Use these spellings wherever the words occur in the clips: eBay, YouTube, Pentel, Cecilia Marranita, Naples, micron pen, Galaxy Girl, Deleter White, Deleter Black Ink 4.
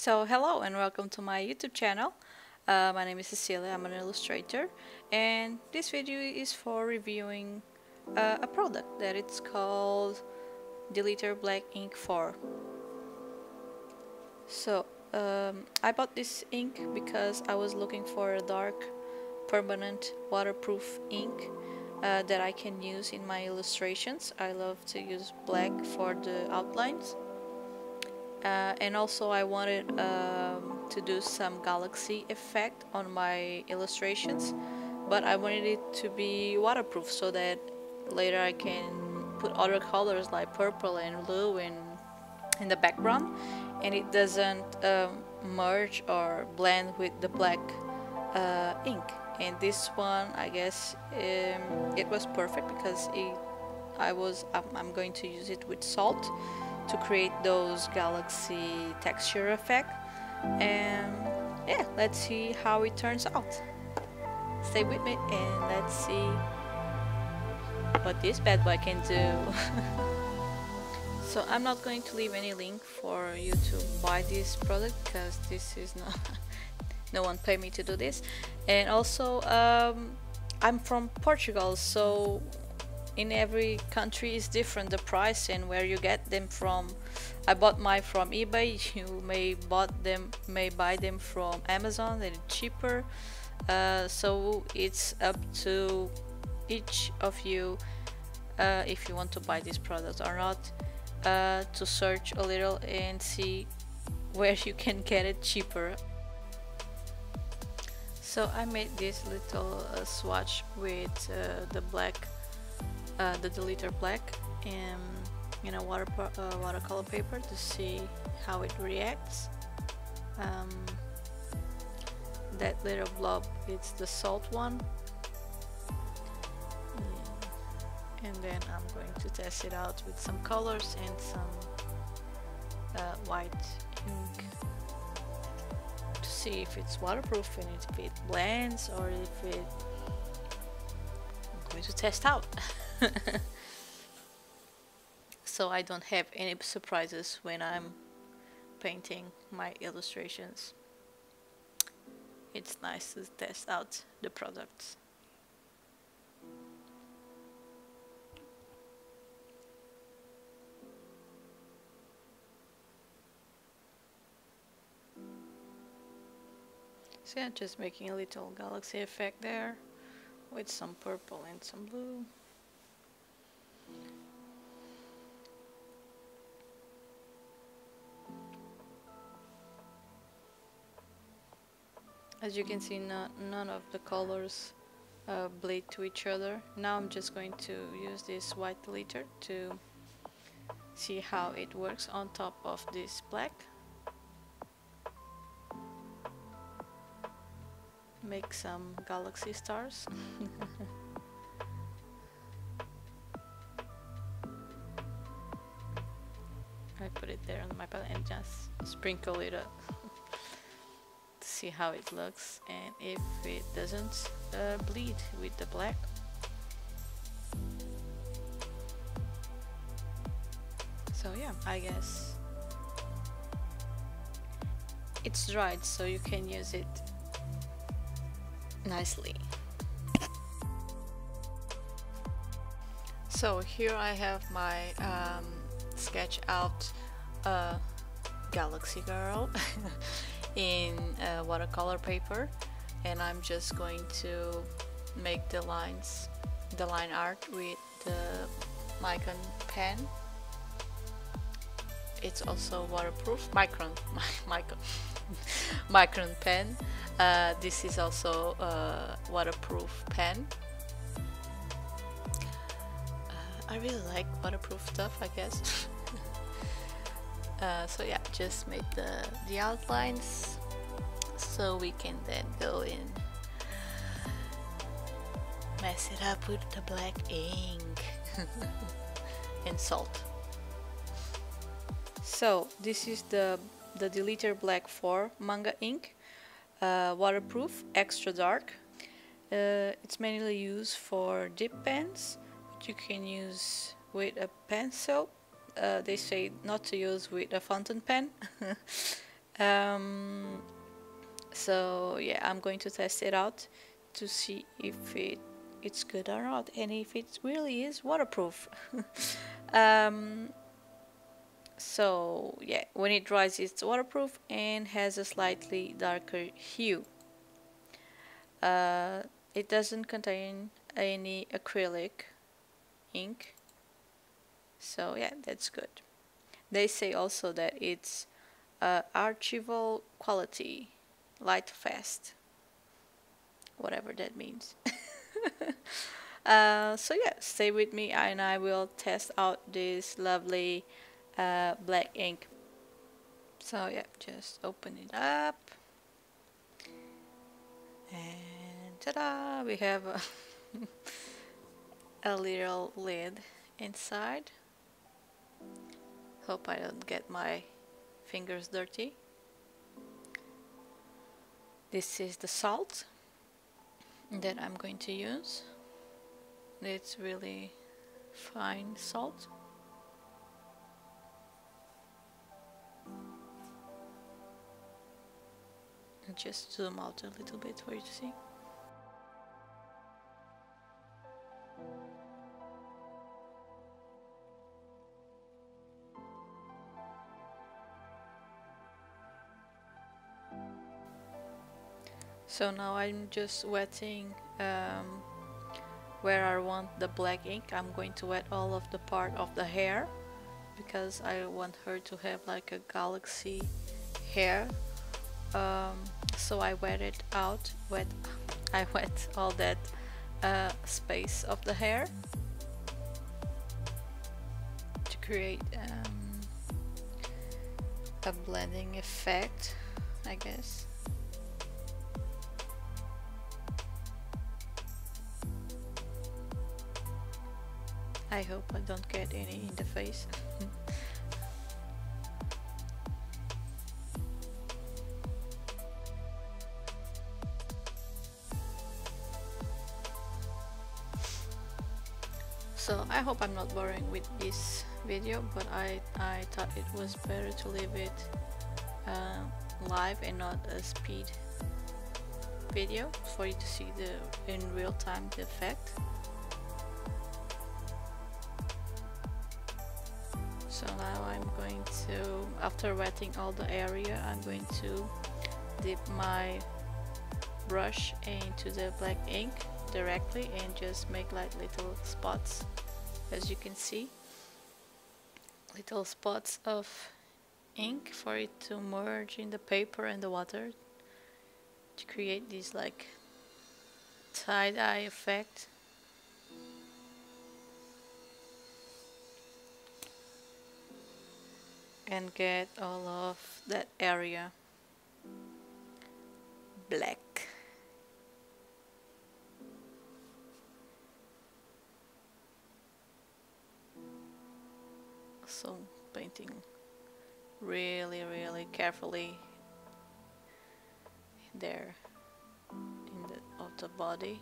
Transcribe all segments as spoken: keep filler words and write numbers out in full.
So hello and welcome to my YouTube channel. Uh, my name is Cecilia, I'm an illustrator, and this video is for reviewing uh, a product that it's called Deleter Black Ink four. So um, I bought this ink because I was looking for a dark permanent waterproof ink uh, that I can use in my illustrations. I love to use black for the outlines. Uh, and also I wanted um, to do some galaxy effect on my illustrations, but I wanted it to be waterproof so that later I can put other colors like purple and blue in, in the background, and it doesn't um, merge or blend with the black uh, ink. And this one, I guess um, it was perfect because it, I was I'm, I'm going to use it with salt to create those galaxy texture effect, and yeah, let's see how it turns out. Stay with me and let's see what this bad boy can do. So I'm not going to leave any link for you to buy this product because this is not no one paid me to do this. And also um, I'm from Portugal, so in every country is different, the price and where you get them from. I bought mine from eBay. You may bought them, may buy them from Amazon. They're cheaper. Uh, so it's up to each of you uh, if you want to buy this product or not. Uh, to search a little and see where you can get it cheaper. So I made this little uh, swatch with uh, the black. Uh, the Deleter Black in, in a water uh, watercolor paper to see how it reacts. Um, that little blob, it's the salt one, yeah. And then I'm going to test it out with some colors and some uh, white ink to see if it's waterproof and if it blends or if it. I'm going to test out. So I don't have any surprises when I'm painting my illustrations. It's nice to test out the products. See, I'm just making a little galaxy effect there with some purple and some blue. As you can see, no, none of the colors uh, bleed to each other. Now I'm just going to use this white Deleter to see how it works on top of this black. Make some galaxy stars. I put it there on my palette and just sprinkle it up. See how it looks and if it doesn't uh, bleed with the black. So yeah, I guess it's dried, so you can use it nicely. So here I have my um, sketch out uh, Galaxy Girl in uh, watercolor paper, and I'm just going to make the lines, the line art with the micron pen. It's also waterproof. Micron, micron, micron pen. Uh, this is also a waterproof pen. Uh, I really like waterproof stuff, I guess. Uh, so yeah, just made the, the outlines so we can then go and mess it up with the black ink and salt. So this is the, the Deleter Black four manga ink, uh, waterproof, extra dark. Uh, it's mainly used for dip pens, which you can use with a pencil. Uh, they say not to use with a fountain pen. Um, so yeah, I'm going to test it out to see if it it's good or not, and if it really is waterproof. um, so yeah, when it dries it's waterproof and has a slightly darker hue. Uh, it doesn't contain any acrylic ink, so yeah, that's good. They say also that it's uh, archival quality, light fast, whatever that means. uh, so yeah, stay with me and I will test out this lovely uh, black ink. So yeah, just open it up and ta-da, we have a, a little lid inside. Hope I don't get my fingers dirty. This is the salt that I'm going to use. It's really fine salt. And just zoom out a little bit for you to see. So now I'm just wetting um, where I want the black ink. I'm going to wet all of the part of the hair because I want her to have like a galaxy hair. Um, so I wet it out, wet, I wet all that uh, space of the hair to create um, a blending effect, I guess. I hope I don't get any in the face. So I hope I'm not boring with this video, but I, I thought it was better to leave it uh, live and not a speed video for you to see the in real time the effect. So now I'm going to, after wetting all the area, I'm going to dip my brush into the black ink directly and just make like little spots, as you can see. Little spots of ink for it to merge in the paper and the water to create this like tie-dye effect. And get all of that area black. So painting really, really carefully there in the outer body.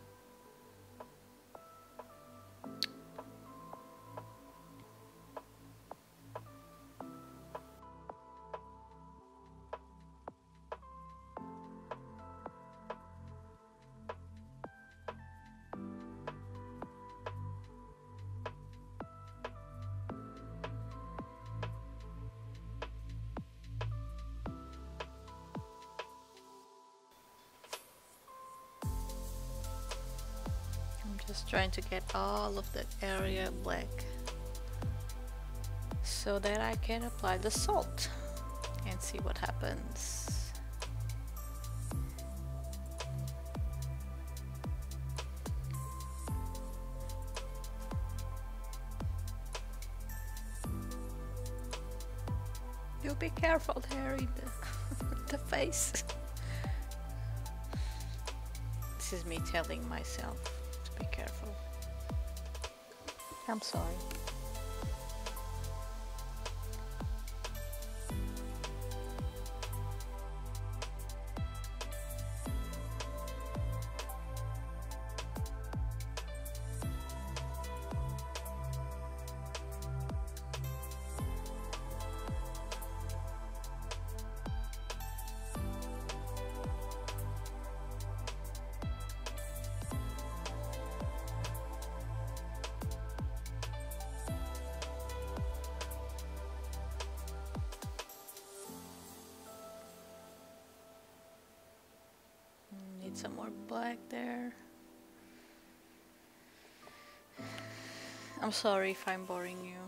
Just trying to get all of that area black so that I can apply the salt and see what happens. You be careful there in the, the face. This is me telling myself. Be careful. I'm sorry. some more black there. I'm sorry if I'm boring you.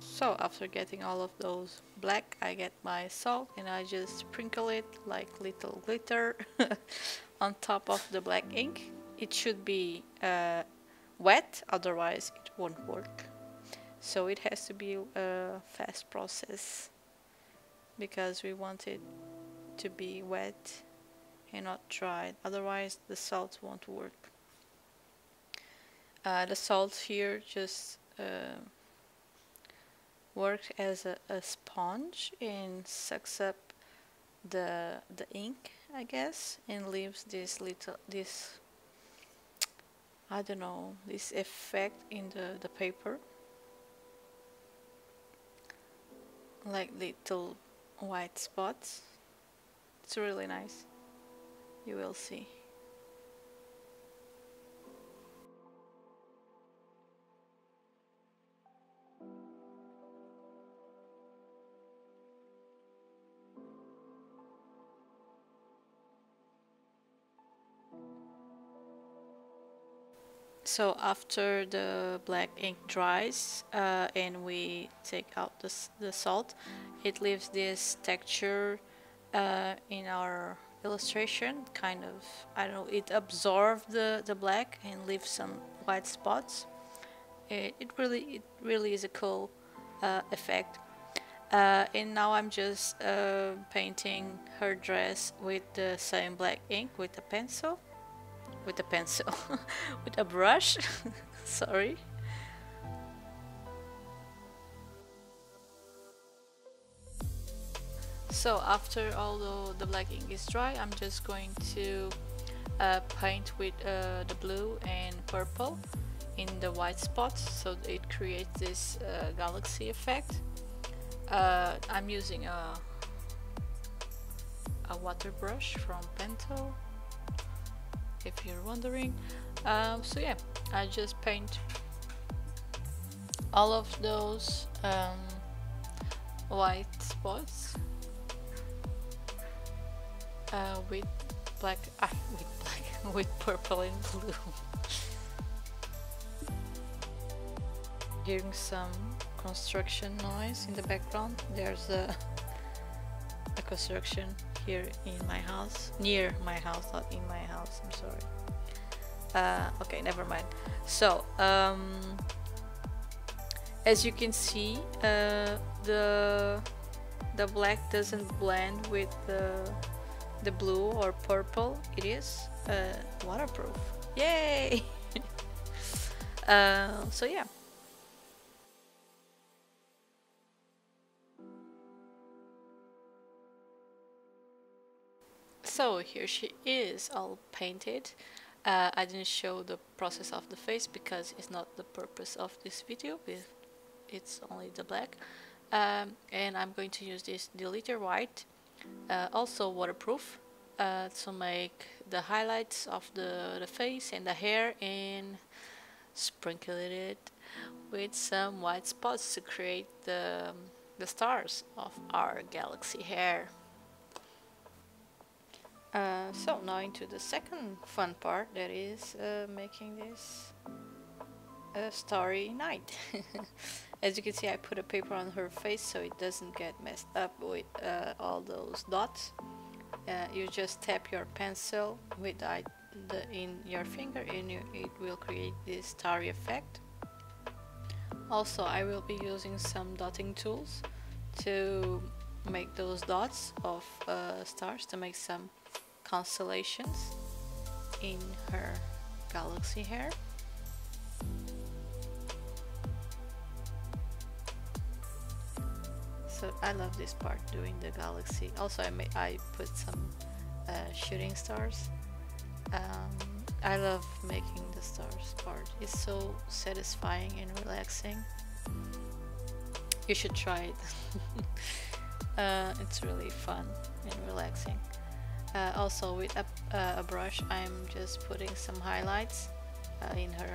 So after getting all of those black, I get my salt and I just sprinkle it like little glitter on top of the black ink. It should be uh, wet, otherwise it won't work. So it has to be a fast process because we want it to be wet and not dry, otherwise the salt won't work. Uh, the salt here just uh, works as a, a sponge and sucks up the the ink, I guess, and leaves this little this I don't know this effect in the the paper. Like little white spots. It's really nice. You will see. So after the black ink dries uh, and we take out the, the salt, it leaves this texture uh, in our illustration, kind of, I don't know, it absorbs the, the black and leaves some white spots. It, it, really, it really is a cool uh, effect. Uh, and now I'm just uh, painting her dress with the same black ink with a pencil. With a pencil, with a brush, sorry. So after all the, the black ink is dry, I'm just going to uh, paint with uh, the blue and purple in the white spots, so it creates this uh, galaxy effect. Uh, I'm using a, a water brush from Pentel, if you're wondering. Um, so yeah, I just paint all of those um, white spots uh, with black, ah, with black, with purple and blue, hearing some construction noise in the background. There's a, a construction here in my house, near my house, not in my house, I'm sorry. Uh, okay, never mind. So, um, as you can see, uh, the the black doesn't blend with the, the blue or purple. It is uh, waterproof. Yay! uh, so yeah. So here she is, all painted. Uh, I didn't show the process of the face because it's not the purpose of this video. It's only the black. Um, and I'm going to use this Deleter White, uh, also waterproof, uh, to make the highlights of the, the face and the hair, and sprinkle it with some white spots to create the, the stars of our galaxy hair. Uh, so now into the second fun part, that is uh, making this a starry night. As you can see, I put a paper on her face so it doesn't get messed up with uh, all those dots. Uh, you just tap your pencil with the, the, in your finger and you, it will create this starry effect. Also, I will be using some dotting tools to make those dots of uh, stars, to make some constellations in her galaxy hair. So I love this part, doing the galaxy. Also I, may, I put some uh, shooting stars. Um, I love making the stars part. It's so satisfying and relaxing. You should try it. uh, it's really fun and relaxing. Uh, also with a, uh, a brush I'm just putting some highlights uh, in her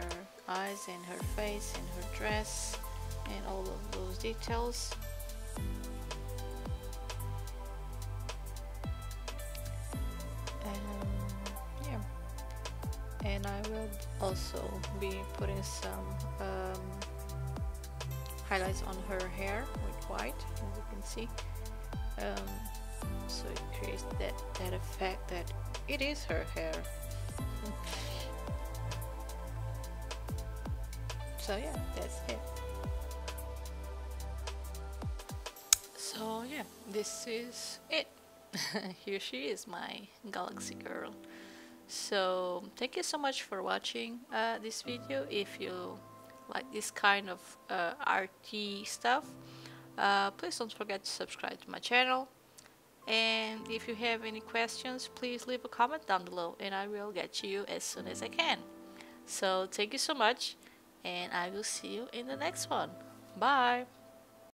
eyes, in her face, in her dress, and all of those details. I will also be putting some um, highlights on her hair with white, as you can see, um, so it creates that, that effect that it is her hair. So yeah, that's it. So yeah, this is it. Here she is, my Galaxy Girl. So thank you so much for watching uh, this video. If you like this kind of uh, arty stuff, uh, please don't forget to subscribe to my channel, and if you have any questions, please leave a comment down below and I will get to you as soon as I can. So thank you so much, and I will see you in the next one. Bye.